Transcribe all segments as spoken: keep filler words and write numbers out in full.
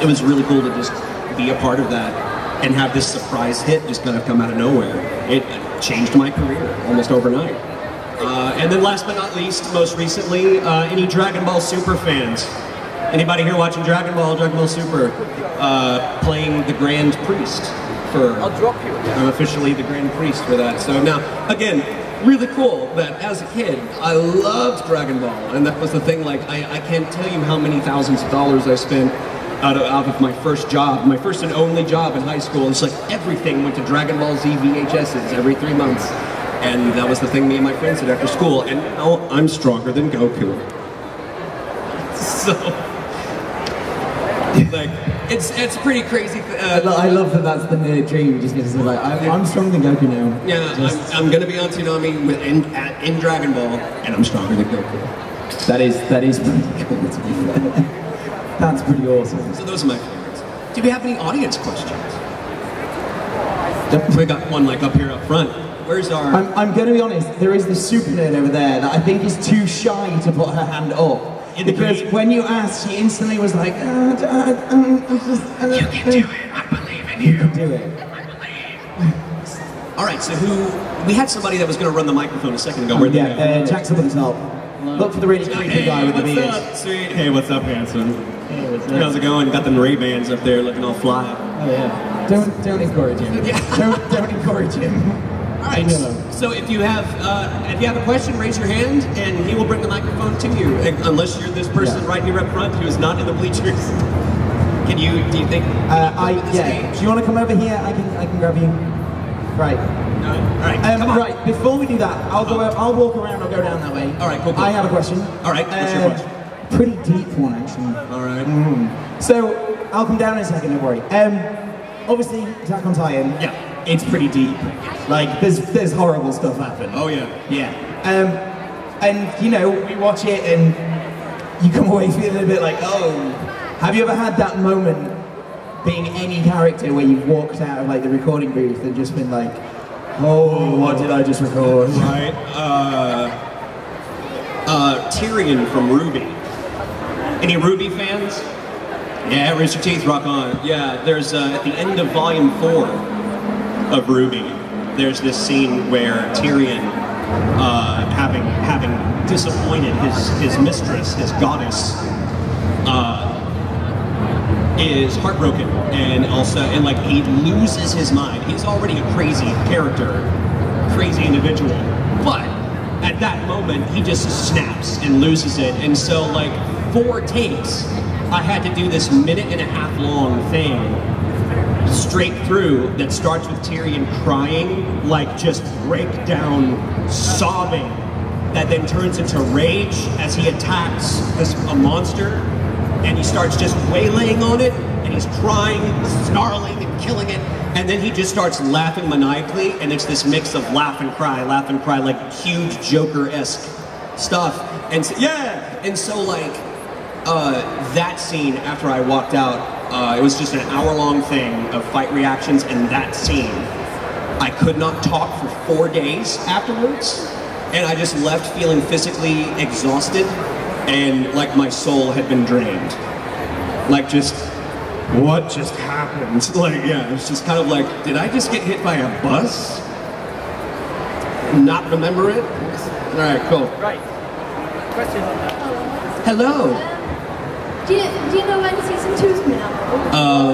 it was really cool to just be a part of that and have this surprise hit just kind of come out of nowhere. It changed my career almost overnight. Uh, and then last but not least, most recently, uh, any Dragon Ball Super fans? Anybody here watching Dragon Ball, Dragon Ball Super? Uh, playing the Grand Priest for... I'll drop you. I'm officially the Grand Priest for that. So now, again, really cool that as a kid, I loved Dragon Ball. And that was the thing, like, I, I can't tell you how many thousands of dollars I spent out of, out of my first job, my first and only job in high school. It's like everything went to Dragon Ball Z V H Ses every three months. And that was the thing me and my friends did after school. And now I'm stronger than Goku. So, like, it's it's pretty crazy. Uh, I, lo I love that that's the nerd dream. Just because like, I'm, I'm stronger than Goku now. Yeah, just... I'm, I'm gonna be on Tsunami with in, at, in Dragon Ball, and I'm stronger than Goku. That is that is pretty cool. To be fair. That's pretty awesome. So those are my favorites. Do we have any audience questions? We got one like up here up front. Where's our... I'm, I'm going to be honest, there is this super nerd over there that I think is too shy to put her hand up. Because when you asked, she instantly was like... Uh, uh, um, just, uh, you can do it, I believe in you. You can do it. I believe. Alright, so who... We had somebody that was going to run the microphone a second ago. Um, Where'd yeah, they go? Uh, Jack's up at the top. Hello. Look for the really creepy hey, guy with the beard. What's up, sweet? Hey, what's up, handsome? Hey, what's up? How's it going? Got them Ray-Bans up there looking all fly. Oh, yeah. Don't, don't encourage him. Yeah. Don't, don't encourage him. Alright, so if you have uh, if you have a question, raise your hand, and he will bring the microphone to you. Unless you're this person yeah. right here up front who is not in the bleachers. Can you, do you think... Uh, I, yeah. Game? Do you want to come over here? I can I can grab you. Right. No? Alright, um, come on. Right, before we do that, I'll go. Up, I'll walk around, I'll go down that way. Alright, cool, cool. I have a question. Alright, what's your question? Uh, pretty deep one, actually. Alright. Mm. So, I'll come down in a second, don't worry. Um, obviously, Attack on Titan. Yeah. It's pretty deep. Like, there's there's horrible stuff happening. Oh yeah. Yeah. Um, and you know, we watch it and you come away feeling a bit like, oh. Have you ever had that moment being any character where you've walked out of like the recording booth and just been like, oh, what did I just record? Right. Uh, uh, Tyrion from RWBY. Any RWBY fans? Yeah, raise your teeth, rock on. Yeah, there's uh, at the end of volume four of RWBY, there's this scene where Tyrion, uh, having having disappointed his his mistress, his goddess, uh, is heartbroken, and also and like he loses his mind. He's already a crazy character, crazy individual, but at that moment he just snaps and loses it. And so like four takes, I had to do this minute and a half long thing straight through that starts with Tyrion crying, like just breakdown sobbing, that then turns into rage as he attacks this a monster, and he starts just waylaying on it, and he's crying, snarling and killing it, and then he just starts laughing maniacally, and it's this mix of laugh and cry, laugh and cry, like huge Joker-esque stuff, and so, yeah, and so like uh, that scene after I walked out. Uh, it was just an hour-long thing of fight reactions, and that scene. I could not talk for four days afterwards, and I just left feeling physically exhausted, and like my soul had been drained. Like just, what just happened? Like, yeah, it's just kind of like, did I just get hit by a bus? Not remember it? All right, cool. Right. Question. Hello. Do you, do you know when season two's coming out? Uh,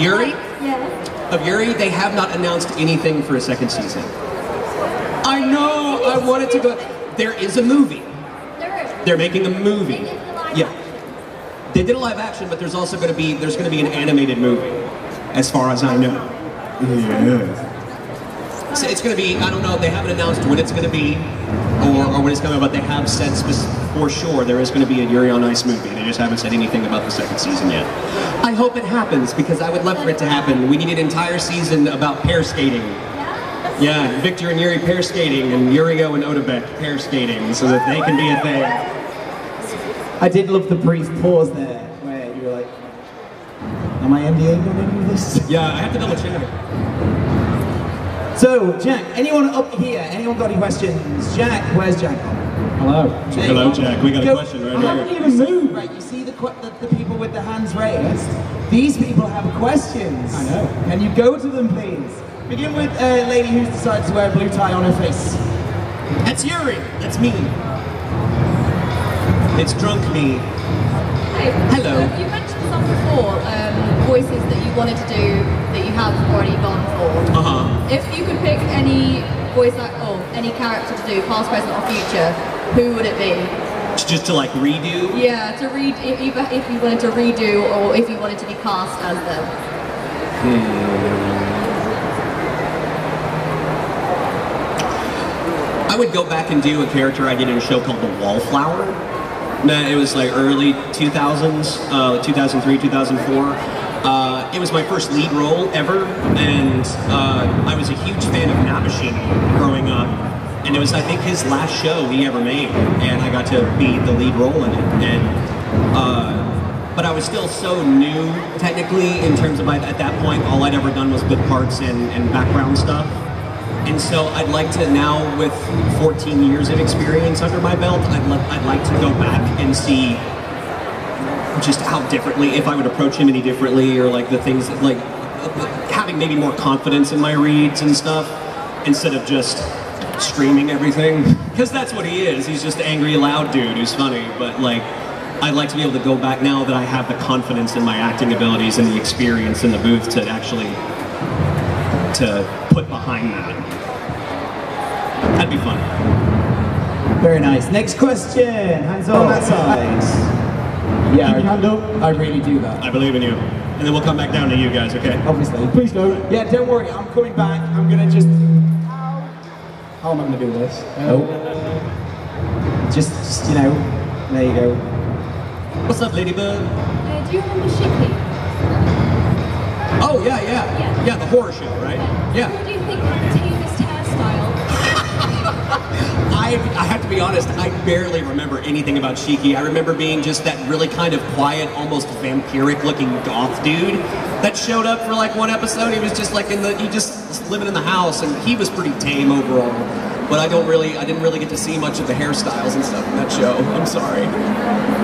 Yuri? Yeah. Of Yuri, they have not announced anything for a second season. I know! I wanted to go... There is a movie. There is. They're making a movie. They did the live yeah. action. They did a live action, but there's also going to be... There's going to be an animated movie, as far as I know. Yeah. So it's going to be... I don't know. They haven't announced when it's going to be, or, or when it's coming out, but they have said specifically. For sure, there is going to be a Yuri on Ice movie. They just haven't said anything about the second season yet. I hope it happens, because I would love for it to happen. We need an entire season about pair skating. Yeah, yeah, Victor and Yuri pair skating, and Yurio and Otabek pair skating, so that they can be a thing. I did love the brief pause there, where you were like, am I M D A going to do this? Yeah, I have to double check. So, Jack, anyone up here? Anyone got any questions? Jack, where's Jack? Hello. Hello, Jack. We got a question right here. I haven't even moved. Right, you see the the, the people with the hands raised. These people have questions. I know. Can you go to them, please? Begin with a lady who's decided to wear a blue tie on her face. That's Yuri. That's me. It's drunk me. Hi. Hello. So you mentioned some before um, voices that you wanted to do that you have already gone for. Uh huh. If you could pick any voice act or any character to do, past, present, or future, who would it be? Just to like redo? Yeah, to read if you if you wanted to redo or if you wanted to be cast as them. Hmm. I would go back and do a character I did in a show called The Wallflower. Nah, it was like early two thousands, uh, two thousand three, two thousand four. Uh, it was my first lead role ever, and uh, I was a huge fan of Nabeshin growing up. And it was, I think, his last show he ever made, and I got to be the lead role in it. And, uh, but I was still so new, technically, in terms of my, at that point, all I'd ever done was book parts and, and background stuff. And so I'd like to now, with fourteen years of experience under my belt, I'd, li I'd like to go back and see just how differently, if I would approach him any differently, or like the things, that, like having maybe more confidence in my reads and stuff, instead of just streaming everything, because that's what he is. He's just an angry, loud dude who's funny. But like, I'd like to be able to go back now that I have the confidence in my acting abilities and the experience in the booth to actually to put behind that. That'd be fun. Very nice. Next question. Hands on that side. Yeah, I, hand up. I really do that. I believe in you. And then we'll come back down to you guys, okay? Obviously. Please go. Yeah, don't worry. I'm coming back. I'm gonna just. How am I going to do this? Um, oh. Just, just, you know, there you go. What's up, Ladybird? Uh, do you remember Shipley? Oh, yeah, yeah, yeah. Yeah, the horror show, right? Yeah. Who do you think had the tamest hairstyle? I, I have to be honest, I barely remember anything about Shiki. I remember being just that really kind of quiet, almost vampiric-looking goth dude that showed up for like one episode. He was just like in the, he just living in the house, and he was pretty tame overall. But I don't really, I didn't really get to see much of the hairstyles and stuff in that show. I'm sorry.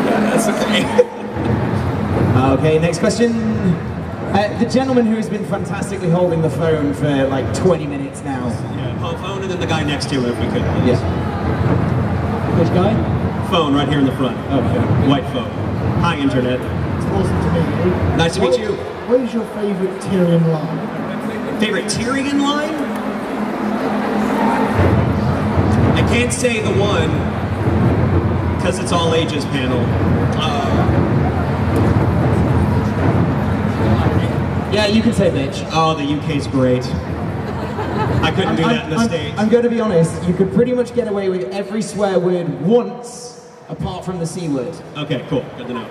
Yeah, that's okay. Okay, next question. Uh, the gentleman who has been fantastically holding the phone for like twenty minutes now. Yeah, phone, and then the guy next to him if we could. Please. Yeah. Which guy? Phone, right here in the front. Okay. White phone. Hi, Internet. It's awesome to meet you. Nice to meet you. What is your favorite Tyrion line? Favorite Tyrion line? I can't say the one, because it's all ages panel. Uh, yeah, you can say bitch. Oh, the U K's great. I couldn't do I'm, that in the I'm, States. I'm going to be honest, you could pretty much get away with every swear word once, apart from the C word. Okay, cool. Good to know.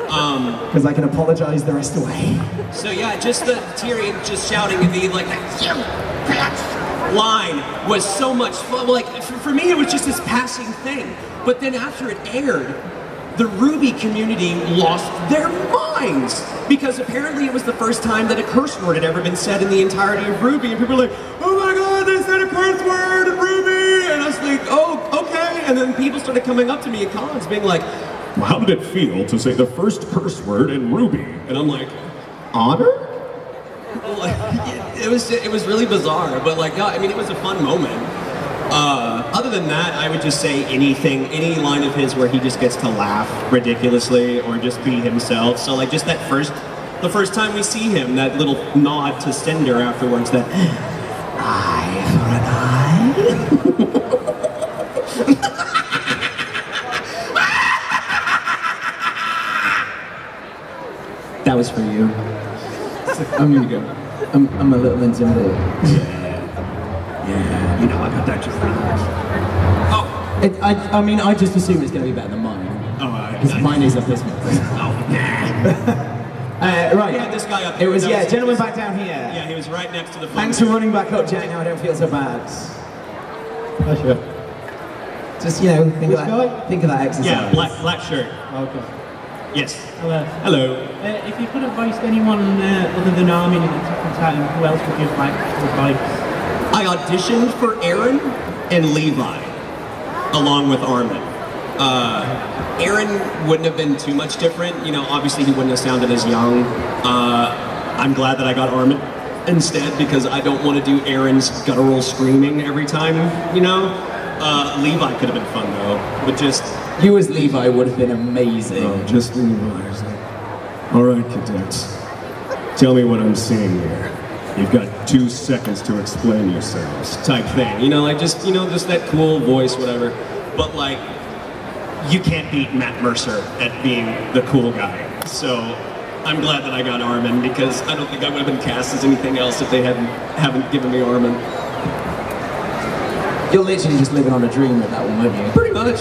Because um, I can apologize the rest of the way. So yeah, just the Tyrion just shouting at me like that line was so much fun. Like for, for me, it was just this passing thing. But then after it aired, the R W B Y community lost their minds because apparently it was the first time that a curse word had ever been said in the entirety of R W B Y, and people were like, "Oh my God, they said a curse word in R W B Y!" And I was like, "Oh, okay." And then people started coming up to me at cons, being like, "How did it feel to say the first curse word in R W B Y?" And I'm like, honor? It was it was really bizarre, but like, I mean, it was a fun moment. Uh, other than that, I would just say anything, any line of his where he just gets to laugh ridiculously or just be himself. So like, just that first, the first time we see him, that little nod to Cinder afterwards, that eye for an eye. That was for you. I'm gonna go. I'm, I'm a little intimidated. Yeah. Yeah. You know, I got that just from Oh! It, I, I mean, I just assume it's gonna be better than mine. Oh, I... Because mine is up this month. Oh, yeah. uh, right. Yeah, this guy up here. It was, yeah, gentleman back down here. Yeah, he was right next to the phone. Thanks for running back up, Jack. Now I don't feel so bad. Pleasure. Just, you know, think, of that, think of that exercise. Yeah, black, black shirt. Okay. Yes. Hello. Hello. Uh, if you could have voiced anyone uh, other than Armin in Attack on Titan, who else would you like to voice? I auditioned for Eren and Levi, along with Armin. Uh, Eren wouldn't have been too much different. You know, obviously he wouldn't have sounded as young. Uh, I'm glad that I got Armin instead, because I don't want to do Eren's guttural screaming every time, you know? Uh, Levi could have been fun, though, but just... You as Levi would have been amazing. Oh, just Levi. Like, all right, cadets. Tell me what I'm seeing here. You've got two seconds to explain yourselves. Type thing. You know, like, just, you know, just that cool voice, whatever. But, like, you can't beat Matt Mercer at being the cool guy. So, I'm glad that I got Armin, because I don't think I would have been cast as anything else if they hadn't, haven't given me Armin. You're literally just living on a dream with that one, weren't you? Pretty much.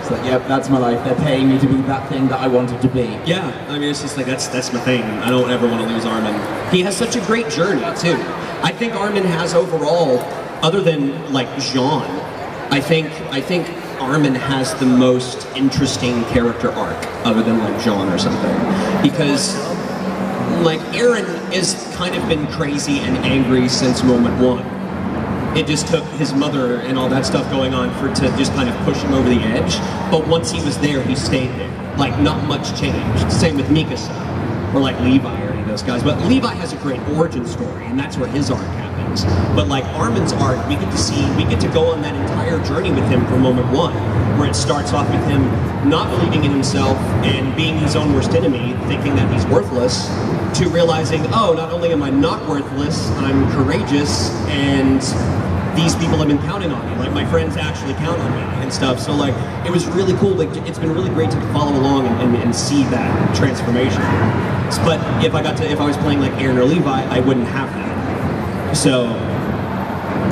It's like, yep, that's my life. They're paying me to be that thing that I wanted to be. Yeah, I mean, it's just like, that's that's my thing. I don't ever want to lose Armin. He has such a great journey, too. I think Armin has overall, other than, like, Jean, I think, I think Armin has the most interesting character arc, other than, like, Jean or something. Because, like, Eren has kind of been crazy and angry since moment one. It just took his mother and all that stuff going on for to just kind of push him over the edge. But once he was there, he stayed there. Like, not much changed. Same with Mikasa, or like Levi or any of those guys. But Levi has a great origin story, and that's where his arc happens. But like Armin's arc, we get to see, we get to go on that entire journey with him from moment one, where it starts off with him not believing in himself and being his own worst enemy, thinking that he's worthless, to realizing, oh, not only am I not worthless, I'm courageous, and these people have been counting on me. Like, my friends actually count on me and stuff. So, like, it was really cool. Like, it's been really great to follow along and, and, and see that transformation. But if I got to, if I was playing like Eren or Levi, I wouldn't have that. So,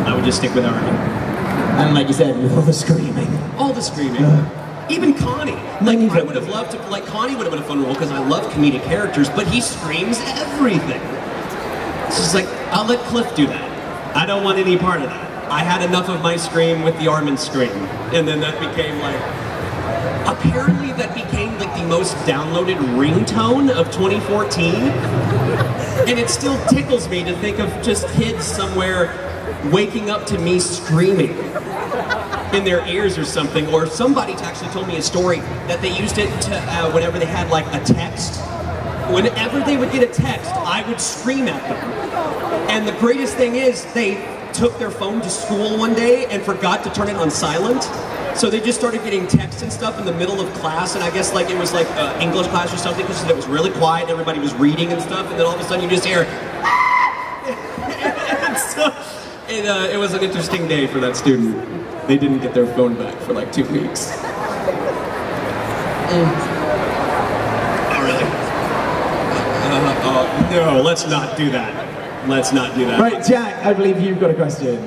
I would just stick with Armin. And like you said, with all the screaming. All the screaming. Yeah. Even Connie. Like, I would have loved to, like, Connie would have been a fun role, because I love comedic characters, but he screams everything. It's just like, I'll let Cliff do that. I don't want any part of that. I had enough of my scream with the Armin scream. And then that became, like, apparently that became, like, the most downloaded ringtone of twenty fourteen. And it still tickles me to think of just kids somewhere waking up to me screaming in their ears or something. Or somebody actually told me a story that they used it to, uh, whenever they had like a text, whenever they would get a text, I would scream at them. And the greatest thing is, they took their phone to school one day and forgot to turn it on silent, so they just started getting texts and stuff in the middle of class. And I guess like it was like uh, English class or something, because it was really quiet and everybody was reading and stuff, and then all of a sudden you just hear, ah! And so, it, uh, it was an interesting day for that student. They didn't get their phone back for like two weeks. Mm. Oh, really? Uh, oh, no, let's not do that. Let's not do that. Right, Jack, I believe you've got a question.